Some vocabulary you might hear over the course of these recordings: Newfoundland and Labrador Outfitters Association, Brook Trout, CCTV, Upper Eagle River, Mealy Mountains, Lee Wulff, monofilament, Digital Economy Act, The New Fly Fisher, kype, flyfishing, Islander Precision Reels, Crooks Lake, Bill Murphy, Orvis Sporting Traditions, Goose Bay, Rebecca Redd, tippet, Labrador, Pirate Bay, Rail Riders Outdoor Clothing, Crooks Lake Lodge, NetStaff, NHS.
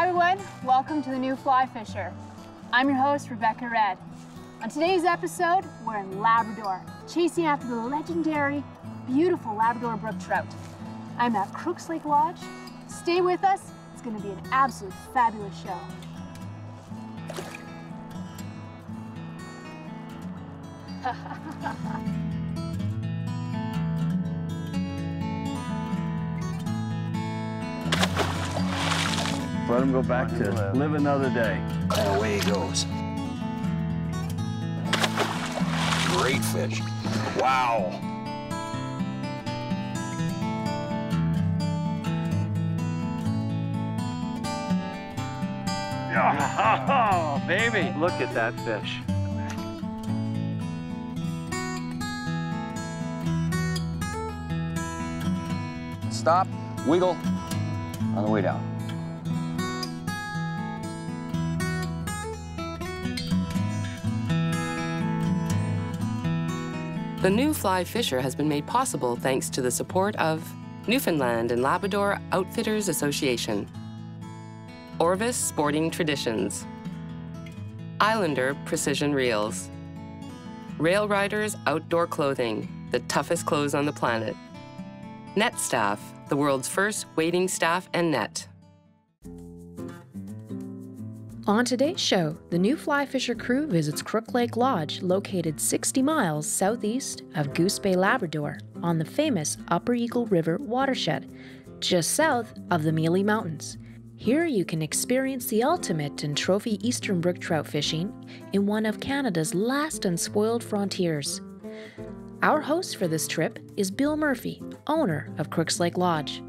Hi everyone, welcome to The New Fly Fisher. I'm your host, Rebecca Redd. On today's episode, we're in Labrador, chasing after the legendary, beautiful Labrador brook trout. I'm at Crooks Lake Lodge. Stay with us, it's gonna be an absolute fabulous show. Let him go back to live another day. And away he goes. Great fish. Wow. Oh, baby. Look at that fish. Stop, wiggle on the way down. The New Fly Fisher has been made possible thanks to the support of Newfoundland and Labrador Outfitters Association, Orvis Sporting Traditions, Islander Precision Reels, Rail Riders Outdoor Clothing, the toughest clothes on the planet, NetStaff, the world's first wading staff and net. On today's show, the New Fly Fisher crew visits Crooks Lake Lodge, located 60 miles southeast of Goose Bay, Labrador, on the famous Upper Eagle River watershed, just south of the Mealy Mountains. Here you can experience the ultimate in trophy eastern brook trout fishing in one of Canada's last unspoiled frontiers. Our host for this trip is Bill Murphy, owner of Crooks Lake Lodge.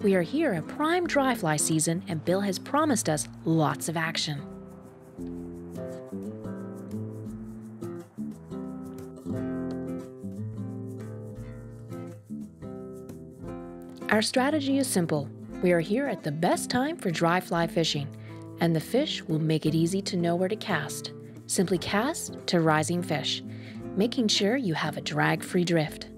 We are here at prime dry fly season, and Bill has promised us lots of action. Our strategy is simple. We are here at the best time for dry fly fishing, and the fish will make it easy to know where to cast. Simply cast to rising fish, making sure you have a drag-free drift.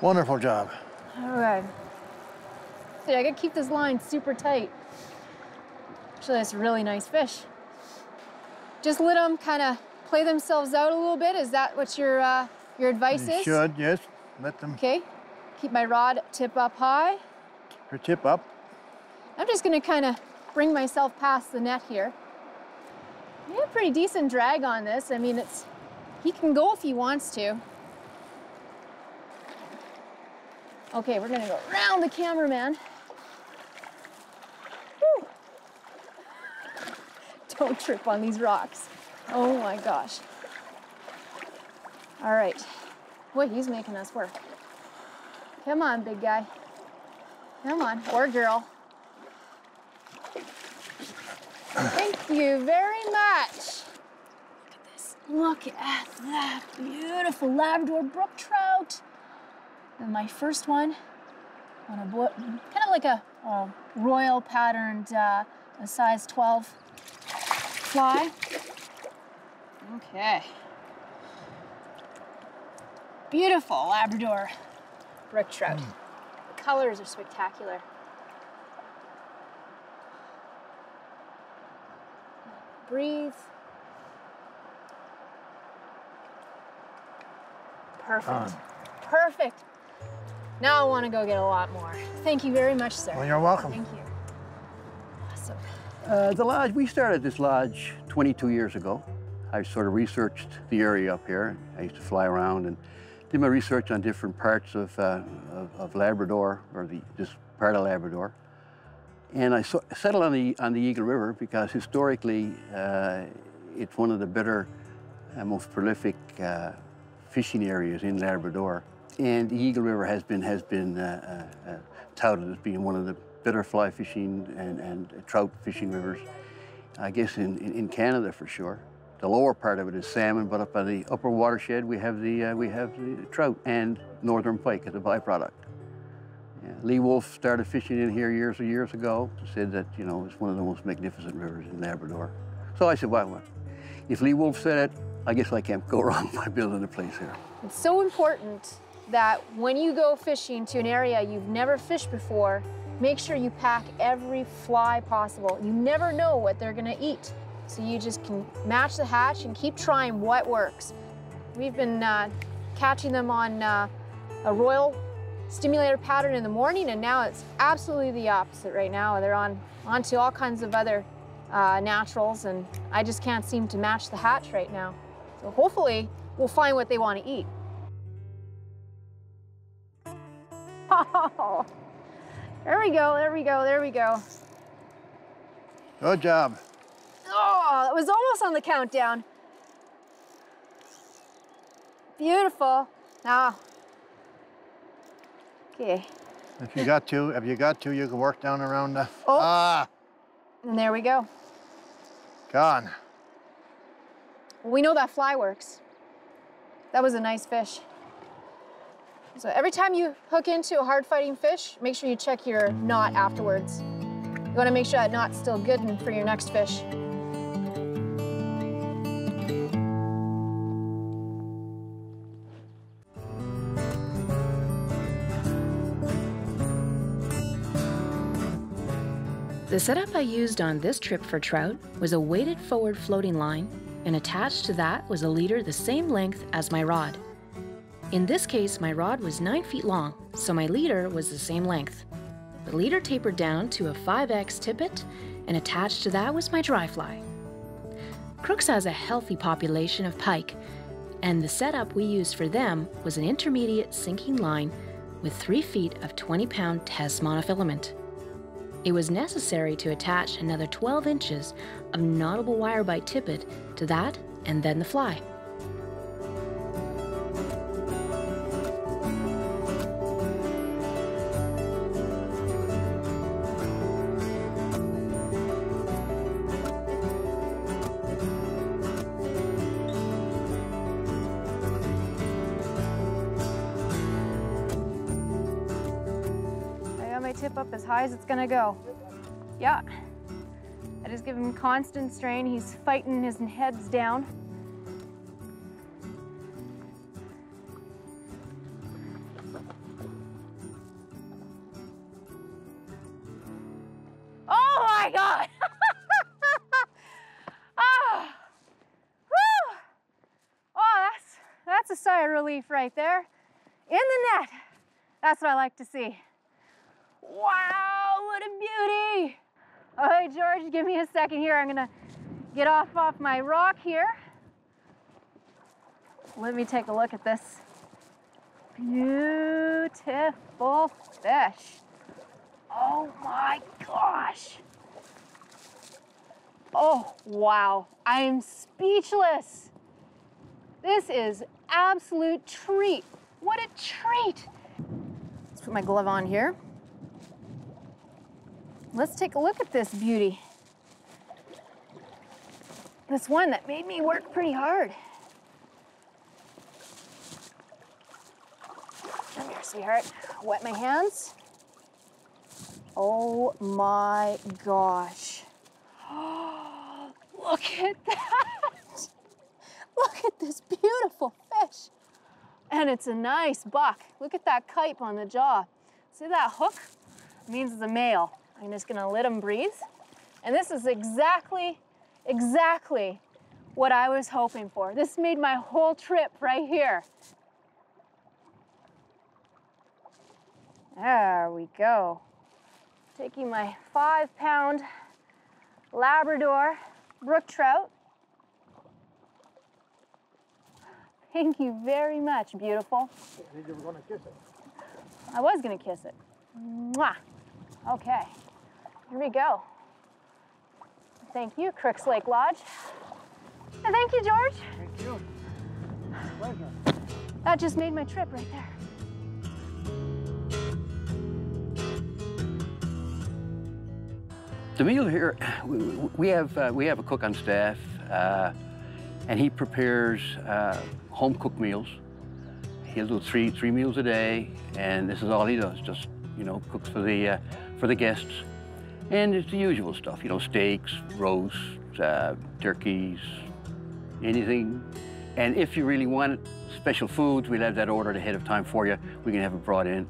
Wonderful job. All right. See, I gotta keep this line super tight. Actually, that's a really nice fish. Just let them kind of play themselves out a little bit. Is that what your advice is? You should, yes. Let them. Okay. Keep my rod tip up high. Her tip up. I'm just gonna kind of bring myself past the net here. You have pretty decent drag on this. I mean, he can go if he wants to. Okay, we're gonna go around the cameraman. Woo. Don't trip on these rocks. Oh my gosh. All right. Boy, he's making us work. Come on, big guy. Come on, or girl. Thank you very much. Look at this. Look at that beautiful Labrador brook trout. And my first one on a board, kind of like a royal patterned a size 12 fly. Okay. Beautiful Labrador brook trout. The colors are spectacular. Breathe. Perfect. Perfect. Now I want to go get a lot more. Thank you very much, sir. Well, you're welcome. Thank you. Awesome. The lodge, we started this lodge 22 years ago. I sort of researched the area up here. I used to fly around and did my research on different parts of Labrador, or this part of Labrador. And I settled on the Eagle River because historically, it's one of the better and most prolific fishing areas in Labrador. And the Eagle River has been touted as being one of the better fly fishing and trout fishing rivers, I guess, in Canada for sure. The lower part of it is salmon, but up on the upper watershed we have the trout and northern pike as a byproduct. Yeah. Lee Wulff started fishing in here years ago. Said that, you know, it's one of the most magnificent rivers in Labrador. So I said, well, if Lee Wulff said it, I guess I can't go wrong by building a place here. It's so important that when you go fishing to an area you've never fished before, make sure you pack every fly possible. You never know what they're gonna eat. So you just can match the hatch and keep trying what works. We've been catching them on a royal stimulator pattern in the morning, and now it's absolutely the opposite right now. They're onto all kinds of other naturals, and I just can't seem to match the hatch right now. So hopefully we'll find what they want to eat. Oh, there we go, there we go, there we go. Good job. Oh, it was almost on the countdown. Beautiful. Now, okay. If you got two, you can work down around the. Oh. Ah. And there we go. Gone. Well, we know that fly works. That was a nice fish. So every time you hook into a hard fighting fish, make sure you check your knot afterwards. You want to make sure that knot's still good for your next fish. The setup I used on this trip for trout was a weighted forward floating line, and attached to that was a leader the same length as my rod. In this case, my rod was 9 feet long, so my leader was the same length. The leader tapered down to a 5X tippet, and attached to that was my dry fly. Crooks has a healthy population of pike, and the setup we used for them was an intermediate sinking line with 3 feet of 20-pound Tess monofilament. It was necessary to attach another 12 inches of knottable wire bite tippet to that, and then the fly. Up as high as it's gonna go. Yeah, I just give him constant strain. He's fighting his heads down. Oh my God! Oh. Whew. Oh, that's a sigh of relief right there. In the net. That's what I like to see. Wow, what a beauty! All right, George, give me a second here. I'm gonna get off my rock here. Let me take a look at this beautiful fish. Oh my gosh! Oh, wow, I am speechless. This is absolute treat. What a treat! Let's put my glove on here. Let's take a look at this beauty. This one that made me work pretty hard. Come here, sweetheart. Wet my hands. Oh my gosh. Oh, look at that. Look at this beautiful fish. And it's a nice buck. Look at that kype on the jaw. See that hook? It means it's a male. I'm just gonna let him breathe. And this is exactly what I was hoping for. This made my whole trip right here. There we go. Taking my 5-pound Labrador brook trout. Thank you very much, beautiful. You were gonna kiss it. I was gonna kiss it. Mwah. Okay. Here we go. Thank you, Crooks Lake Lodge. And thank you, George. Thank you. Pleasure. That just made my trip right there. The meal here, we have a cook on staff, and he prepares home-cooked meals. He'll do three meals a day, and this is all he does, just, you know, cooks for the guests. And it's the usual stuff, you know, steaks, roasts, turkeys, anything And if you really want special foods, we'll have that ordered ahead of time for you. We can have it brought in.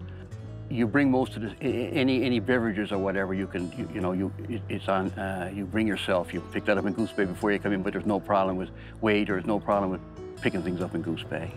You bring most of the, any beverages or whatever, you can, you bring yourself. You pick that up in Goose Bay before you come in, but there's no problem with weight or there's no problem with picking things up in Goose Bay.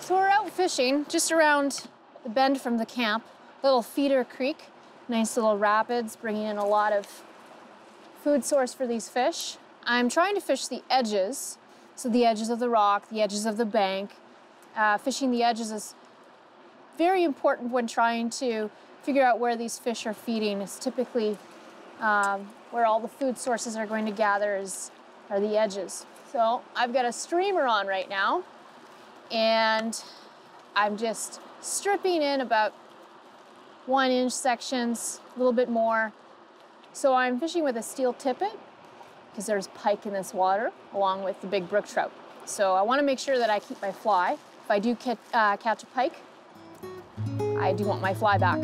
So we're out fishing just around the bend from the camp, little feeder creek, nice little rapids, bringing in a lot of food source for these fish. I'm trying to fish the edges, so the edges of the rock, the edges of the bank. Fishing the edges is very important when trying to figure out where these fish are feeding. It's typically where all the food sources are going to gather are the edges. So I've got a streamer on right now, and I'm just stripping in about 1-inch sections, a little bit more. So I'm fishing with a steel tippet because there's pike in this water along with the big brook trout. So I want to make sure that I keep my fly. If I do catch a pike, I do want my fly back.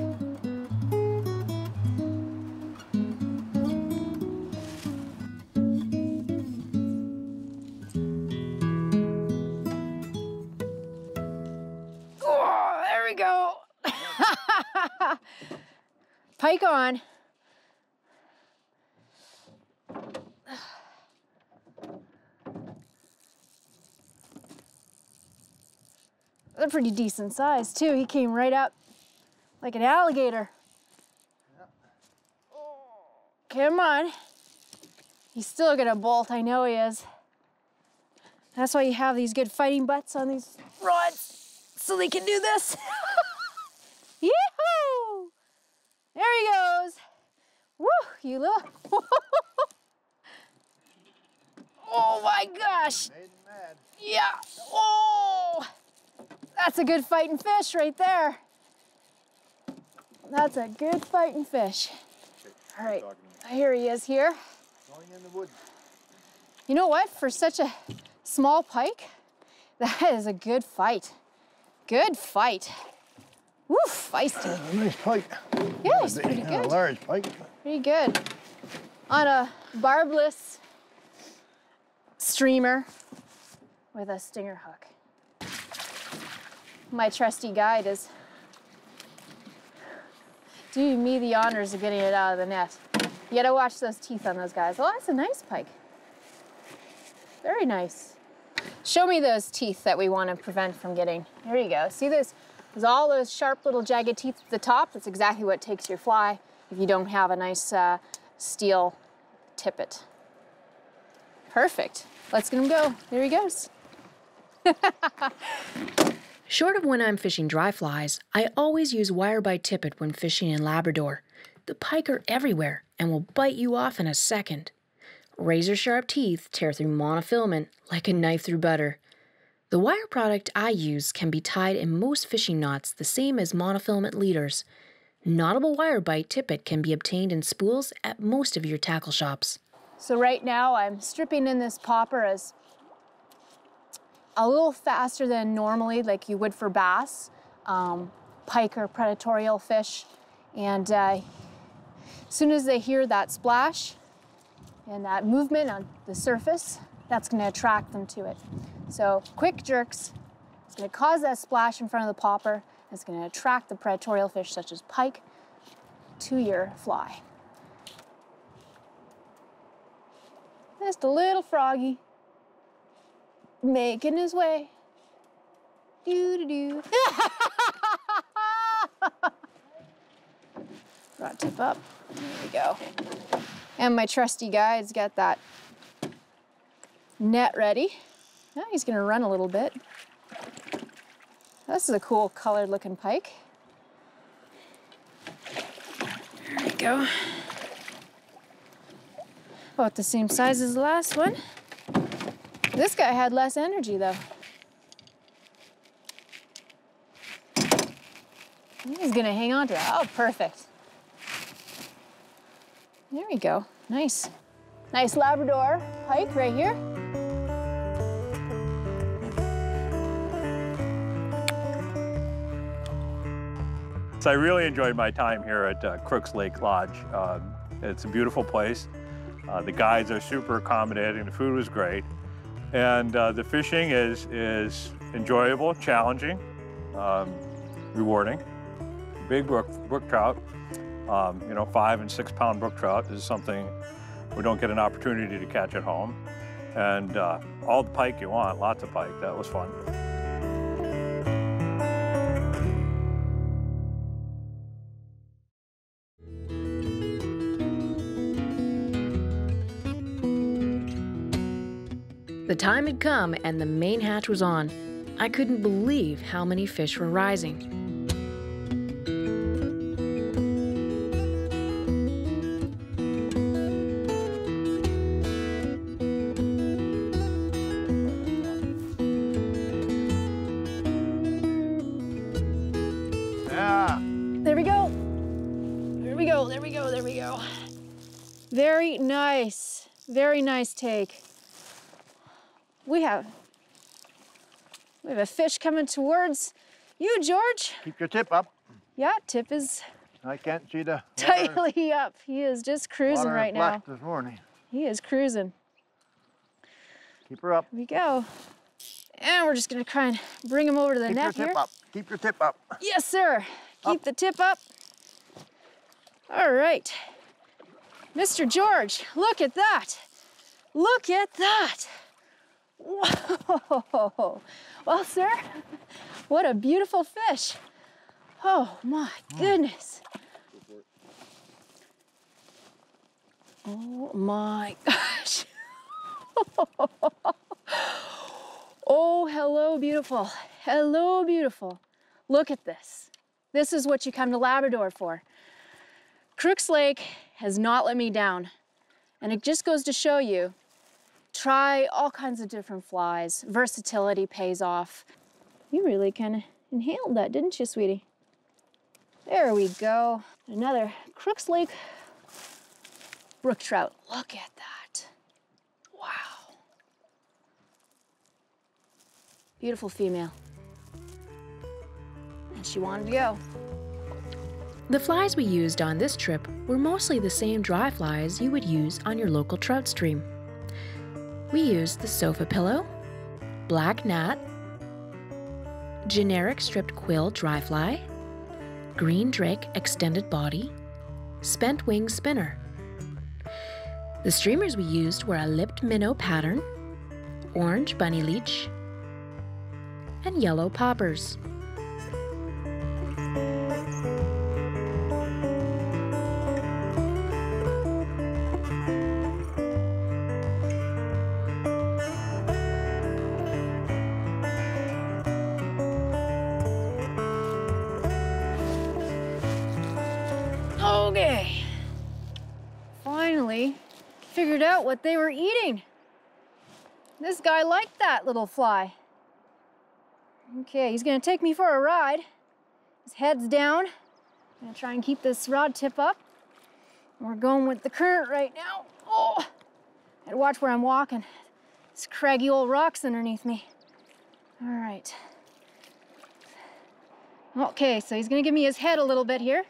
Pike on. They're pretty decent size too. He came right up like an alligator. Yep. Come on. He's still gonna bolt, I know he is. That's why you have these good fighting butts on these rods, so they can do this. Yee-hoo! There he goes. Woo, you little. Oh my gosh. Made him mad. Yeah. Oh, that's a good fighting fish right there. That's a good fighting fish. All right, here he is here. Going in the wood. You know what? For such a small pike, that is a good fight. Good fight. Woof, feisty. Nice pike. Yeah, it's pretty good. A large pike. Pretty good. On a barbless streamer with a stinger hook. My trusty guide is doing me the honors of getting it out of the net. You gotta watch those teeth on those guys. Oh, that's a nice pike. Very nice. Show me those teeth that we want to prevent from getting. There you go. See this? There's all those sharp little jagged teeth at the top. That's exactly what takes your fly if you don't have a nice steel tippet. Perfect. Let's get him go. There he goes. Short of when I'm fishing dry flies, I always use wire bite tippet when fishing in Labrador. The pike are everywhere and will bite you off in a second. Razor sharp teeth tear through monofilament like a knife through butter. The wire product I use can be tied in most fishing knots the same as monofilament leaders. Knottable wire bite tippet can be obtained in spools at most of your tackle shops. So right now I'm stripping in this popper as a little faster than normally, like you would for bass. Pike are predatory fish, and as soon as they hear that splash and that movement on the surface, that's going to attract them to it. So quick jerks, it's going to cause that splash in front of the popper. It's going to attract the predatory fish such as pike to your fly. Just a little froggy making his way. Doo doo doo. Rod tip up, there we go. And my trusty guide's got that net ready. Now he's gonna run a little bit. This is a cool colored looking pike. There we go. About the same size as the last one. This guy had less energy though. He's gonna hang on to that. Oh, perfect. There we go, nice. Nice Labrador pike right here. So I really enjoyed my time here at Crooks Lake Lodge. It's a beautiful place. The guides are super accommodating, the food was great. And the fishing is enjoyable, challenging, rewarding. Big brook trout, you know, 5- and 6-pound brook trout. This is something we don't get an opportunity to catch at home. And all the pike you want, lots of pike. That was fun. The time had come and the main hatch was on. I couldn't believe how many fish were rising. Very nice take. We have a fish coming towards you, George. Keep your tip up. Yeah, tip is. I can't see the. Tightly up. He is just cruising right now. This morning. He is cruising. Keep her up. Here we go. And we're just gonna try and bring him over to the net here. Keep your tip up. Keep your tip up. Yes, sir. Keep the tip up. All right. Mr. George, look at that. Look at that! Whoa! Well, sir, what a beautiful fish. Oh my goodness. Oh my gosh. Oh, hello, beautiful. Hello, beautiful. Look at this. This is what you come to Labrador for. Crooks Lake has not let me down. And it just goes to show you, try all kinds of different flies. Versatility pays off. You really kind of inhaled that, didn't you, sweetie? There we go. Another Crooks Lake brook trout. Look at that. Wow. Beautiful female. And she wanted to go. The flies we used on this trip were mostly the same dry flies you would use on your local trout stream. We used the sofa pillow, black gnat, generic stripped quill dry fly, green drake extended body, spent wing spinner. The streamers we used were a lipped minnow pattern, orange bunny leech, and yellow poppers. Out what they were eating. This guy liked that little fly. Okay, he's gonna take me for a ride. His head's down. I'm gonna try and keep this rod tip up. We're going with the current right now. Oh, I'd watch where I'm walking. There's craggy old rocks underneath me. All right. Okay, so he's gonna give me his head a little bit here.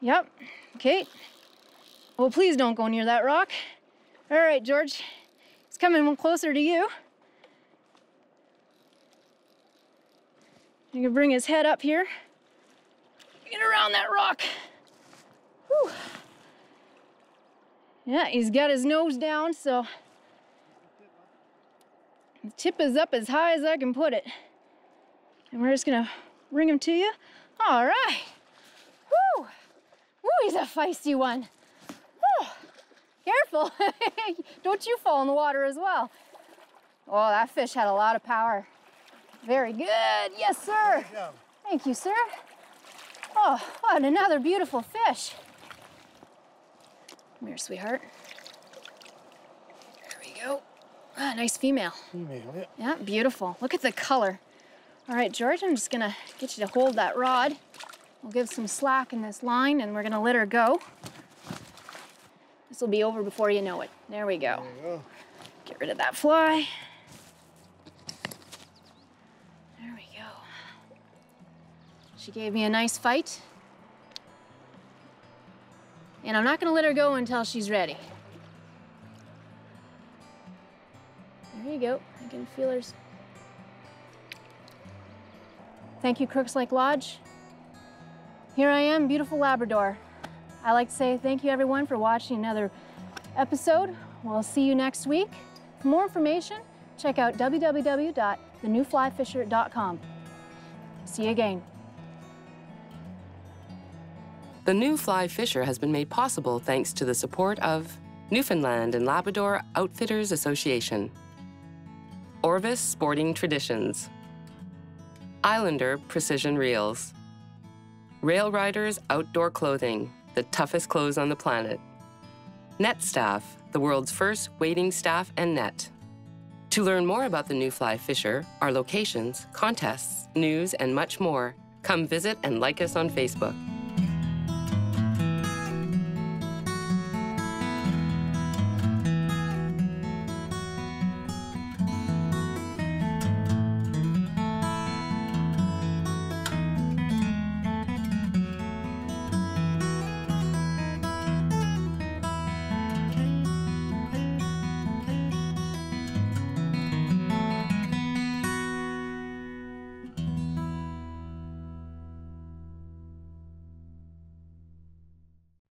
Yep, okay. Oh, please don't go near that rock. All right, George, he's coming closer to you. You can bring his head up here. Get around that rock. Whew. Yeah, he's got his nose down, so the tip is up as high as I can put it. And we're just gonna bring him to you. All right. Woo! Woo! Ooh, he's a feisty one. Ooh, careful. Don't you fall in the water as well. Oh, that fish had a lot of power. Very good. Yes, sir. Good job. Thank you, sir. Oh, what another beautiful fish. Come here, sweetheart. There we go. Ah, nice female. Female, yeah. Yeah, beautiful. Look at the color. All right, George, I'm just gonna get you to hold that rod. We'll give some slack in this line and we're gonna let her go. This will be over before you know it. There we go. There you go. Get rid of that fly. There we go. She gave me a nice fight. And I'm not gonna let her go until she's ready. There you go, I can feel her. Thank you, Crooks Lake Lodge. Here I am, beautiful Labrador. I like to say thank you everyone for watching another episode. We'll see you next week. For more information, check out www.thenewflyfisher.com. See you again. The New Fly Fisher has been made possible thanks to the support of Newfoundland and Labrador Outfitters Association, Orvis Sporting Traditions, Islander Precision Reels, Rail Riders Outdoor Clothing, the toughest clothes on the planet, NetStaff, the world's first wading staff and net. To learn more about the New Fly Fisher, our locations, contests, news, and much more, come visit and like us on Facebook.